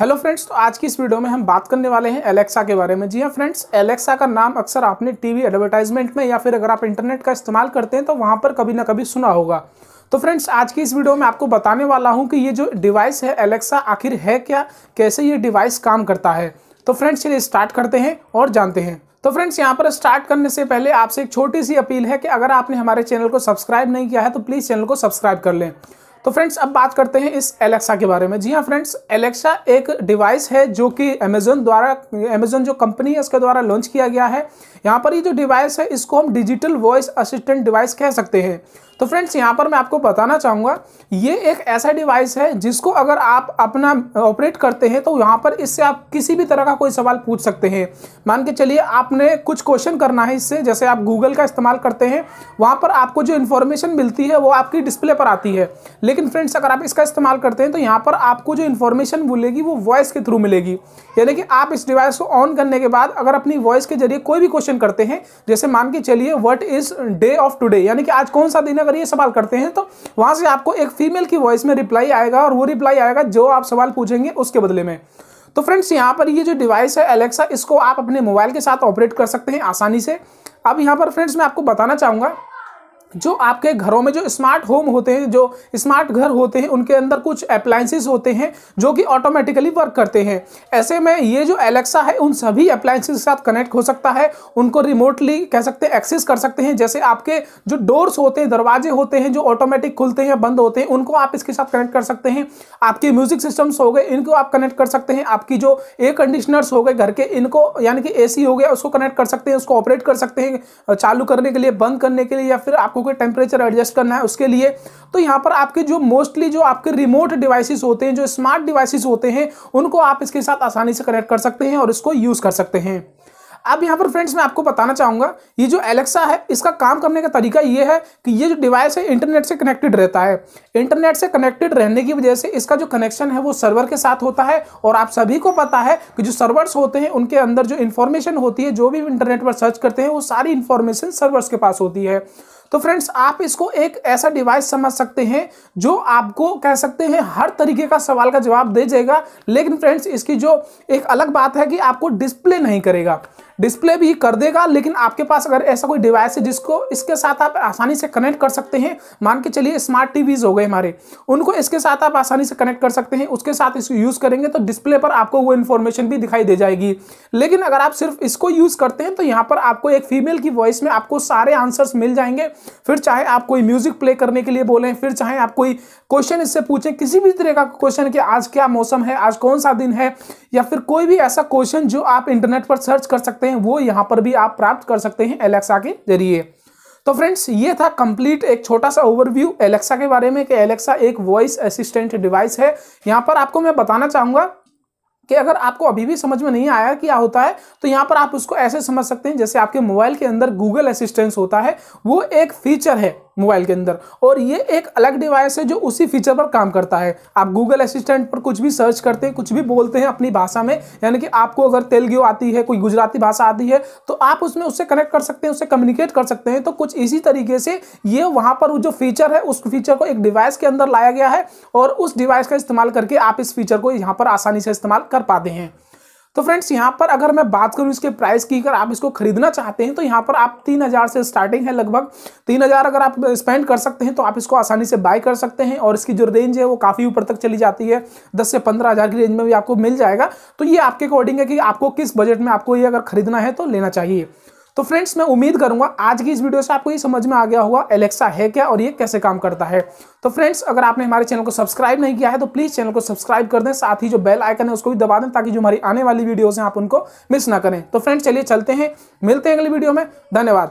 Hello friends, तो आज की इस वीडियो में हम बात करने वाले हैं एलेक्सा के बारे में। जी हाँ फ्रेंड्स, एलेक्सा का नाम अक्सर आपने टीवी एडवर्टाइजमेंट में या फिर अगर आप इंटरनेट का इस्तेमाल करते हैं तो वहाँ पर कभी ना कभी सुना होगा। तो फ्रेंड्स, आज की इस वीडियो में आपको बताने वाला हूँ कि ये जो डिवाइस है एलेक्सा आखिर है क्या, कैसे ये डिवाइस काम करता है। तो फ्रेंड्स चलिए स्टार्ट करते हैं और जानते हैं। तो फ्रेंड्स यहाँ पर स्टार्ट करने से पहले आपसे एक छोटी सी अपील है कि अगर आपने हमारे चैनल को सब्सक्राइब नहीं किया है तो प्लीज़ चैनल को सब्सक्राइब कर लें। तो फ्रेंड्स अब बात करते हैं इस एलेक्सा के बारे में। जी हाँ फ्रेंड्स, एलेक्सा एक डिवाइस है जो कि अमेज़न जो कंपनी है उसके द्वारा लॉन्च किया गया है। यहाँ पर ये जो डिवाइस है इसको हम डिजिटल वॉइस असिस्टेंट डिवाइस कह सकते हैं। तो फ्रेंड्स यहाँ पर मैं आपको बताना चाहूँगा ये एक ऐसा डिवाइस है जिसको अगर आप अपना ऑपरेट करते हैं तो यहाँ पर इससे आप किसी भी तरह का कोई सवाल पूछ सकते हैं। मान के चलिए आपने कुछ क्वेश्चन करना है इससे, जैसे आप गूगल का इस्तेमाल करते हैं वहाँ पर आपको जो इन्फॉर्मेशन मिलती है वो आपकी डिस्प्ले पर आती है। लेकिन फ्रेंड्स अगर आप इसका इस्तेमाल करते हैं तो यहाँ पर आपको जो इन्फॉर्मेशन मिलेगी वो वॉइस के थ्रू मिलेगी, यानी कि आप इस डिवाइस को ऑन करने के बाद अगर अपनी वॉइस के जरिए कोई भी क्वेश्चन करते हैं, जैसे मान के चलिए what is day of today, यानी कि आज कौन सा दिन है, अगर ये सवाल करते हैं तो वहां से आपको एक फीमेल की वॉइस में रिप्लाई आएगा और वो रिप्लाई आएगा जो आप सवाल पूछेंगे उसके बदले में। तो फ्रेंड्स यहाँ पर ये जो डिवाइस है एलेक्सा, इसको आप अपने मोबाइल के साथ ऑपरेट कर सकते हैं आसानी से। अब यहाँ पर फ्रेंड्स मैं आपको बताना चाहूँगा जो आपके घरों में जो स्मार्ट होम होते हैं, जो स्मार्ट घर होते हैं, उनके अंदर कुछ अप्लायंसेस होते हैं जो कि ऑटोमेटिकली वर्क करते हैं। ऐसे में ये जो एलेक्सा है उन सभी अप्लायंसेस के साथ कनेक्ट हो सकता है, उनको रिमोटली कह सकते हैं एक्सेस कर सकते हैं। जैसे आपके जो डोर्स होते हैं, दरवाजे होते हैं जो ऑटोमेटिक खुलते हैं बंद होते हैं, उनको आप इसके साथ कनेक्ट कर सकते हैं। आपके म्यूजिक सिस्टम्स हो गए इनको आप कनेक्ट कर सकते हैं। आपकी जो एयर कंडीशनर्स हो गए घर के, इनको यानी कि AC हो गया उसको कनेक्ट कर सकते हैं, उसको ऑपरेट कर सकते हैं चालू करने के लिए, बंद करने के लिए, या फिर आपको कोई टेम्परेचर एडजस्ट करना है उसके लिए। तो यहाँ पर आपके जो मोस्टली जो आपके रिमोट डिवाइसेस होते हैं, जो स्मार्ट डिवाइसेस होते हैं, उनको आप इसके साथ आसानी से कनेक्ट कर सकते हैं और इसको यूज़ कर सकते हैं। अब यहाँ पर फ्रेंड्स मैं आपको बताना चाहूँगा ये जो एलेक्सा है इसका काम करने का तरीका ये है कि ये जो डिवाइस है इंटरनेट से कनेक्टेड रहता है। इंटरनेट से कनेक्टेड रहने की वजह से इसका जो कनेक्शन है वो सर्वर के साथ होता है। और आप सभी को पता है कि जो सर्वर्स होते हैं उनके अंदर जो इन्फॉर्मेशन होती है, जो भी इंटरनेट पर सर्च करते हैं वो सारी इन्फॉर्मेशन सर्वर्स के पास होती है। तो फ्रेंड्स आप इसको एक ऐसा डिवाइस समझ सकते हैं जो आपको कह सकते हैं हर तरीके का सवाल का जवाब दे जाएगा। लेकिन फ्रेंड्स इसकी जो एक अलग बात है कि आपको डिस्प्ले नहीं करेगा, डिस्प्ले भी कर देगा। लेकिन आपके पास अगर ऐसा कोई डिवाइस है जिसको इसके साथ आप आसानी से कनेक्ट कर सकते हैं, मान के चलिए स्मार्ट TVs हो गए हमारे, उनको इसके साथ आप आसानी से कनेक्ट कर सकते हैं, उसके साथ इसको यूज़ करेंगे तो डिस्प्ले पर आपको वो इन्फॉर्मेशन भी दिखाई दे जाएगी। लेकिन अगर आप सिर्फ इसको यूज़ करते हैं तो यहाँ पर आपको एक फीमेल की वॉइस में आपको सारे आंसर्स मिल जाएंगे। फिर चाहे आप कोई म्यूज़िक प्ले करने के लिए बोलें, फिर चाहे आप कोई क्वेश्चन इससे पूछें, किसी भी तरह का क्वेश्चन कि आज क्या मौसम है, आज कौन सा दिन है, या फिर कोई भी ऐसा क्वेश्चन जो आप इंटरनेट पर सर्च कर सकते हैं वो यहाँ पर भी आप प्राप्त कर सकते हैं एलेक्सा के जरिए। तो फ्रेंड्स ये था कंप्लीट एक छोटा सा ओवरव्यू एलेक्सा के बारे में कि एलेक्सा एक वॉइस असिस्टेंट डिवाइस है। यहाँ पर आपको मैं बताना चाहूँगा कि अगर आपको अभी भी समझ में नहीं आया क्या होता है तो यहाँ पर आप उसको ऐसे समझ सकते हैं जैसे आपके मोबाइल के अंदर गूगल असिस्टेंट होता है, वो एक फीचर है मोबाइल के अंदर और ये एक अलग डिवाइस है जो उसी फीचर पर काम करता है। आप गूगल असिस्टेंट पर कुछ भी सर्च करते हैं, कुछ भी बोलते हैं अपनी भाषा में, यानी कि आपको अगर तेलुगु आती है, कोई गुजराती भाषा आती है तो आप उसमें उससे कनेक्ट कर सकते हैं, उससे कम्युनिकेट कर सकते हैं। तो कुछ इसी तरीके से ये वहाँ पर जो फीचर है उस फीचर को एक डिवाइस के अंदर लाया गया है और उस डिवाइस का इस्तेमाल करके आप इस फीचर को यहाँ पर आसानी से इस्तेमाल कर पाते हैं। तो फ्रेंड्स यहाँ पर अगर मैं बात करूँ इसके प्राइस की, अगर आप इसको खरीदना चाहते हैं तो यहाँ पर आप 3000 से स्टार्टिंग है, लगभग 3000 अगर आप स्पेंड कर सकते हैं तो आप इसको आसानी से बाय कर सकते हैं। और इसकी जो रेंज है वो काफ़ी ऊपर तक चली जाती है, 10 से 15 हज़ार की रेंज में भी आपको मिल जाएगा। तो ये आपके अकॉर्डिंग है कि आपको किस बजट में आपको ये अगर खरीदना है तो लेना चाहिए। तो फ्रेंड्स मैं उम्मीद करूंगा आज की इस वीडियो से आपको ये समझ में आ गया होगा एलेक्सा है क्या और ये कैसे काम करता है। तो फ्रेंड्स अगर आपने हमारे चैनल को सब्सक्राइब नहीं किया है तो प्लीज़ चैनल को सब्सक्राइब कर दें, साथ ही जो बेल आइकन है उसको भी दबा दें ताकि जो हमारी आने वाली वीडियोज़ हैं आप उनको मिस ना करें। तो फ्रेंड्स चलिए चलते हैं, मिलते हैं अगली वीडियो में। धन्यवाद।